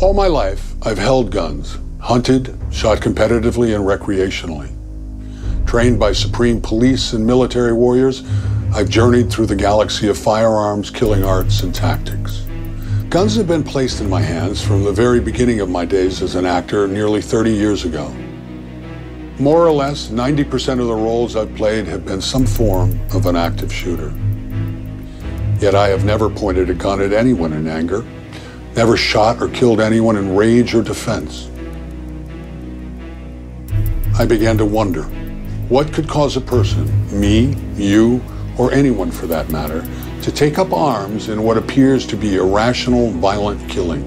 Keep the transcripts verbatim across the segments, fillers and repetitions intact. All my life, I've held guns, hunted, shot competitively and recreationally. Trained by supreme police and military warriors, I've journeyed through the galaxy of firearms, killing arts, and tactics. Guns have been placed in my hands from the very beginning of my days as an actor nearly thirty years ago. More or less, ninety percent of the roles I've played have been some form of an active shooter. Yet I have never pointed a gun at anyone in anger. Never shot or killed anyone in rage or defense. I began to wonder, what could cause a person, me, you, or anyone for that matter, to take up arms in what appears to be irrational, violent killing?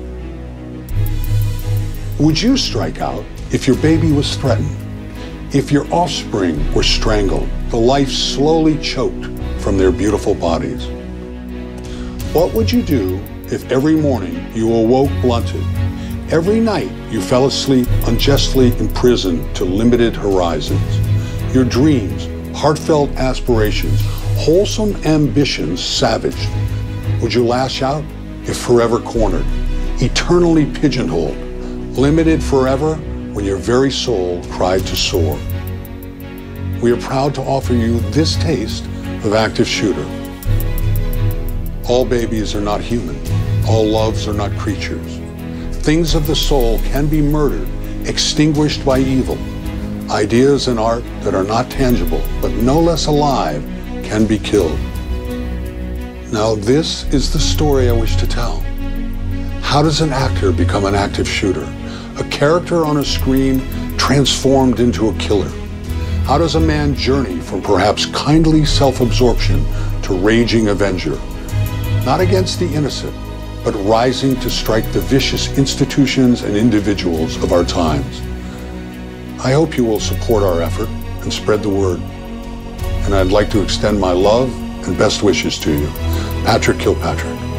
Would you strike out if your baby was threatened? If your offspring were strangled, the life slowly choked from their beautiful bodies? What would you do if every morning you awoke blunted, every night you fell asleep unjustly imprisoned to limited horizons, your dreams, heartfelt aspirations, wholesome ambitions savaged? Would you lash out if forever cornered, eternally pigeonholed, limited forever when your very soul cried to soar? We are proud to offer you this taste of Active Shooter. All babies are not human. All loves are not creatures. Things of the soul can be murdered, extinguished by evil. Ideas and art that are not tangible, but no less alive, can be killed. Now this is the story I wish to tell. How does an actor become an active shooter? A character on a screen transformed into a killer? How does a man journey from perhaps kindly self-absorption to raging avenger? Not against the innocent, but rising to strike the vicious institutions and individuals of our times. I hope you will support our effort and spread the word. And I'd like to extend my love and best wishes to you. Patrick Kilpatrick.